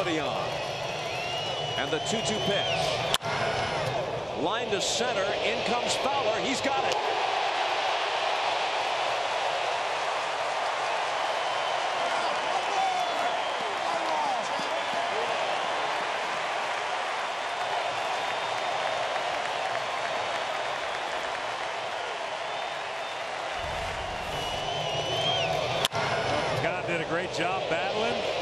nobody on. And the 2-2 pitch. Line to center. In comes Fowler. He's got it. Did a great job battling.